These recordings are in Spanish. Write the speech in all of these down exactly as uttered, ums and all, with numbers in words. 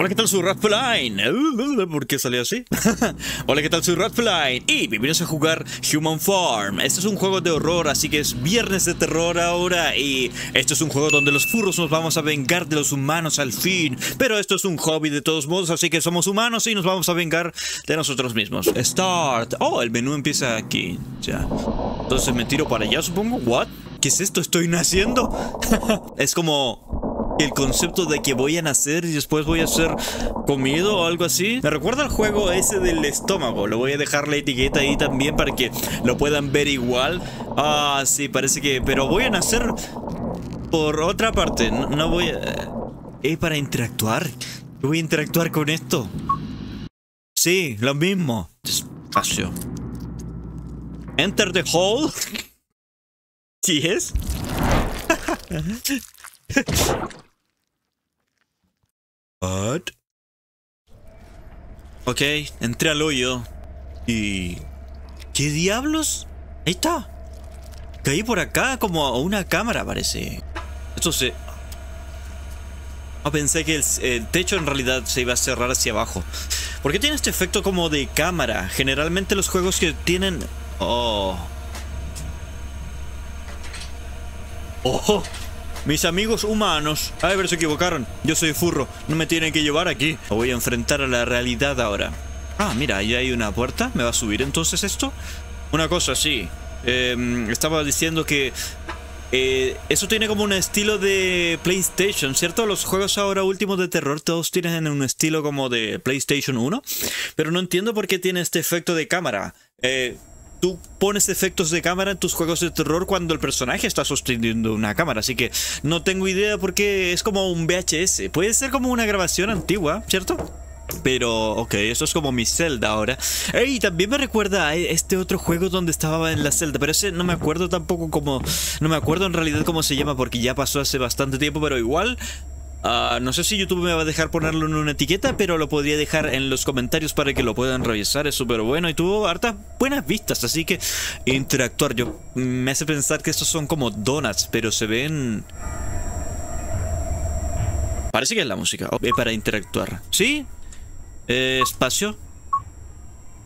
Hola, ¿qué tal? Soy RoadFelain. ¿Por qué salió así? Hola, ¿qué tal? Soy RoadFelain y bienvenidos a jugar Human Farm. Este es un juego de horror, así que es viernes de terror ahora. Y esto es un juego donde los furros nos vamos a vengar de los humanos al fin. Pero esto es un hobby de todos modos, así que somos humanos y nos vamos a vengar de nosotros mismos. Start. Oh, el menú empieza aquí. Ya. Entonces me tiro para allá, supongo. What? ¿Qué es esto? ¿Estoy naciendo? Es como el concepto de que voy a nacer y después voy a ser comido o algo así. Me recuerda al juego ese del estómago. Lo voy a dejar la etiqueta ahí también para que lo puedan ver igual. Ah, sí, parece que... Pero voy a nacer por otra parte. No, no voy a... ¿Eh? ¿Para interactuar? ¿Voy a interactuar con esto? Sí, lo mismo. Despacio. Enter the hole. ¿Sí es? What? Ok, entré al hoyo. ¿Y qué diablos? Ahí está. Caí por acá como a una cámara, parece. Esto se... Ah, pensé que el, el techo en realidad se iba a cerrar hacia abajo. ¿Por qué tiene este efecto como de cámara? Generalmente los juegos que tienen... Oh. Oh. Mis amigos humanos. Ay, pero se equivocaron. Yo soy furro. No me tienen que llevar aquí. Me voy a enfrentar a la realidad ahora. Ah, mira, ahí hay una puerta. ¿Me va a subir entonces esto? Una cosa, sí. Eh, estaba diciendo que... Eh, eso tiene como un estilo de PlayStation, ¿cierto? Los juegos ahora últimos de terror todos tienen un estilo como de PlayStation uno. Pero no entiendo por qué tiene este efecto de cámara. Eh... Tú pones efectos de cámara en tus juegos de terror cuando el personaje está sosteniendo una cámara. Así que no tengo idea porque es como un V H S. Puede ser como una grabación antigua, ¿cierto? Pero, ok, esto es como mi celda ahora. Y también me recuerda a este otro juego donde estaba en la celda. Pero ese no me acuerdo tampoco cómo... No me acuerdo en realidad cómo se llama porque ya pasó hace bastante tiempo. Pero igual... Uh, no sé si YouTube me va a dejar ponerlo en una etiqueta, pero lo podría dejar en los comentarios para que lo puedan revisar. Es súper bueno y tuvo hartas buenas vistas, así que interactuar. Yo me hace pensar que estos son como donuts, pero se ven... Parece que es la música. Okay, para interactuar. ¿Sí? Eh, espacio.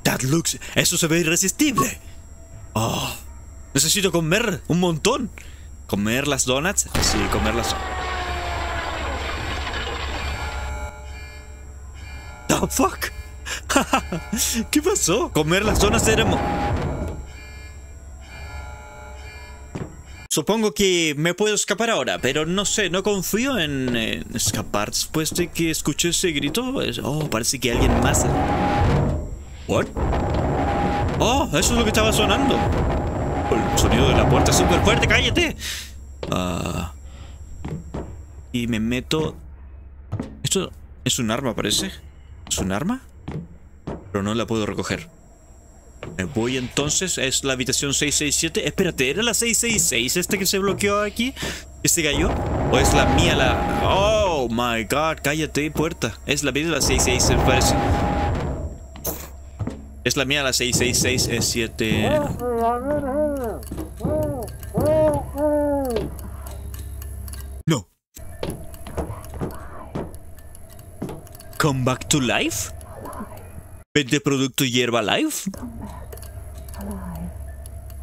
That looks... Eso se ve irresistible. Oh, necesito comer un montón. ¿Comer las donuts? Sí, comer las... Oh, fuck. ¿Qué pasó? Comer las donas era... Supongo que me puedo escapar ahora, pero no sé, no confío en, en escapar después de que escuché ese grito. Oh, parece que alguien más... What? Oh, eso es lo que estaba sonando. El sonido de la puerta es súper fuerte, cállate. Uh... Y me meto... Esto es un arma, parece. ¿Es un arma? Pero no la puedo recoger. Me voy entonces. Es la habitación seiscientos sesenta y siete. Espérate, ¿era la seiscientos sesenta y seis esta que se bloqueó aquí? ¿Que se cayó? ¿O es la mía la...? ¡Oh, my God! Cállate, puerta. Es la mía la seiscientos sesenta y seis, parece. Es la mía la seiscientos sesenta y siete. No. Come back to life. Vende producto hierba life.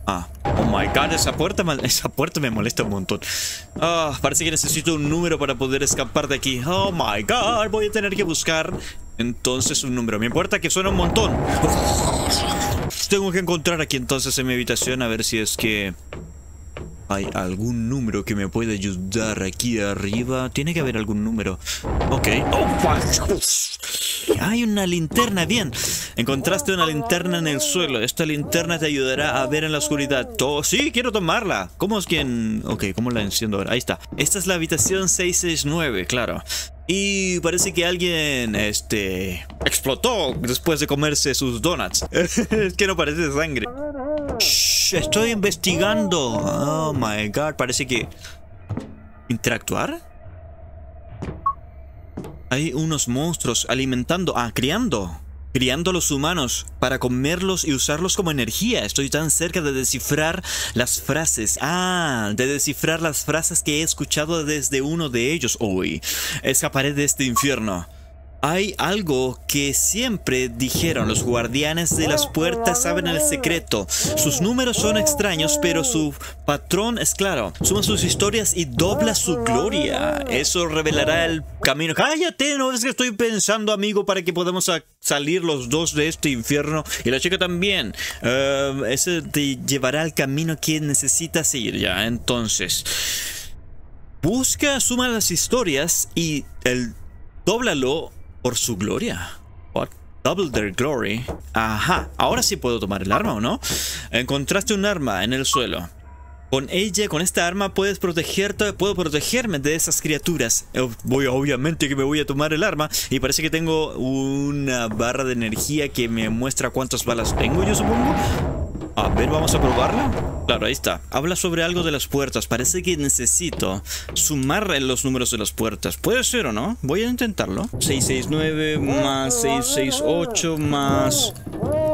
Ah, oh my God, esa puerta, esa puerta me molesta un montón. Ah, oh, parece que necesito un número para poder escapar de aquí. Oh my God, voy a tener que buscar entonces un número. Me importa que suena un montón. Tengo que encontrar aquí entonces en mi habitación a ver si es que hay algún número que me pueda ayudar aquí arriba. Tiene que haber algún número. Ok. Oh, fuck. Hay una linterna. Bien. Encontraste una linterna en el suelo. Esta linterna te ayudará a ver en la oscuridad. Oh, sí, quiero tomarla. ¿Cómo es que...? En... Ok, ¿cómo la enciendo ahora? Ahí está. Esta es la habitación seiscientos sesenta y nueve, claro. Y parece que alguien, este... explotó después de comerse sus donuts. Es que no parece sangre. Shh, estoy investigando. Oh my God, parece que... ¿Interactuar? Hay unos monstruos alimentando... Ah, criando. Criando a los humanos para comerlos y usarlos como energía. Estoy tan cerca de descifrar las frases. Ah, de descifrar las frases que he escuchado desde uno de ellos hoy. Escaparé de este infierno. Hay algo que siempre dijeron, los guardianes de las puertas saben el secreto. Sus números son extraños, pero su patrón es claro. Suma sus historias y dobla su gloria. Eso revelará el camino. ¡Cállate! No es que estoy pensando, amigo, para que podamos salir los dos de este infierno. Y la chica también. Uh, eso te llevará al camino que necesitas ir ya. Entonces, busca, suma las historias y el dóblalo. Por su gloria. What? Double their glory. Ajá. Ahora sí puedo tomar el arma, ¿o no? Encontraste un arma en el suelo. Con ella, con esta arma, puedes protegerte. Puedo protegerme de esas criaturas. Voy, obviamente que me voy a tomar el arma. Y parece que tengo una barra de energía que me muestra cuántas balas tengo, yo supongo. A ver, vamos a probarla. Claro, ahí está. Habla sobre algo de las puertas. Parece que necesito sumar los números de las puertas. ¿Puede ser o no? Voy a intentarlo. seiscientos sesenta y nueve más seiscientos sesenta y ocho más seiscientos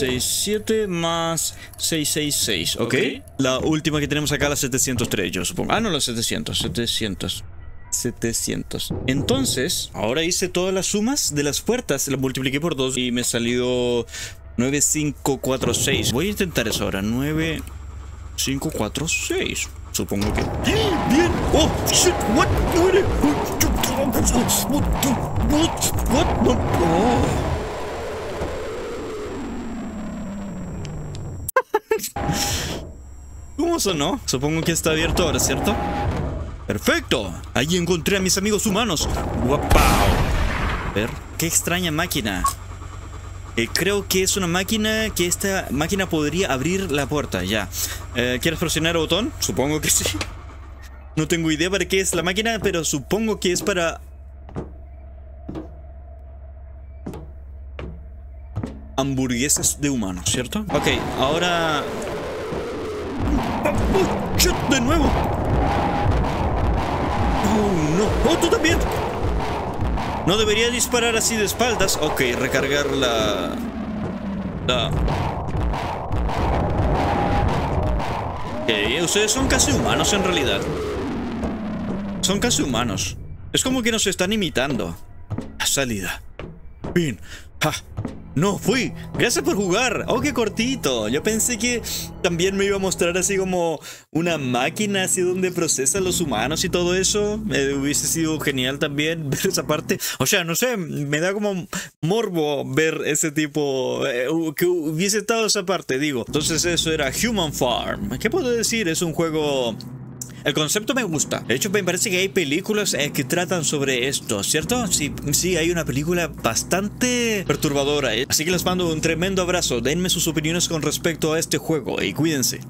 sesenta y siete más seiscientos sesenta y seis. ¿Ok? Okay. La última que tenemos acá, la setecientos tres, yo supongo. Ah, no, la setecientos. setecientos. setecientos. Entonces, ahora hice todas las sumas de las puertas. Las multipliqué por dos y me salió nueve mil quinientos cuarenta y seis. Voy a intentar eso ahora. nueve mil quinientos cuarenta y seis. Supongo que. ¡Bien! ¡Oh, shit! ¿What? ¿What? ¿Cómo sonó? Supongo que está abierto ahora, ¿cierto? ¡Perfecto! Ahí encontré a mis amigos humanos. ¡Guapao! A ver, qué extraña máquina. Eh, creo que es una máquina, que esta máquina podría abrir la puerta, ya. Eh, ¿Quieres presionar el botón? Supongo que sí. No tengo idea para qué es la máquina, pero supongo que es para hamburguesas de humanos, ¿cierto? Ok, ahora... ¡Oh, shit! ¡De nuevo! ¡Oh, no! ¡Oh, tú también! No debería disparar así de espaldas. Ok, recargar la... La... Ok, ustedes son casi humanos en realidad. Son casi humanos. Es como que nos están imitando. La salida. Fin. Ja. No fui. Gracias por jugar. Oh, qué cortito. Yo pensé que también me iba a mostrar así como una máquina así donde procesan los humanos y todo eso. Eh, hubiese sido genial también ver esa parte. O sea, no sé, me da como morbo ver ese tipo, eh, que hubiese estado esa parte, digo. Entonces eso era Human Farm. ¿Qué puedo decir? Es un juego... El concepto me gusta. De hecho, me parece que hay películas eh, que tratan sobre esto, ¿cierto? Sí, sí, hay una película bastante perturbadora, ¿eh? Así que les mando un tremendo abrazo. Denme sus opiniones con respecto a este juego y cuídense.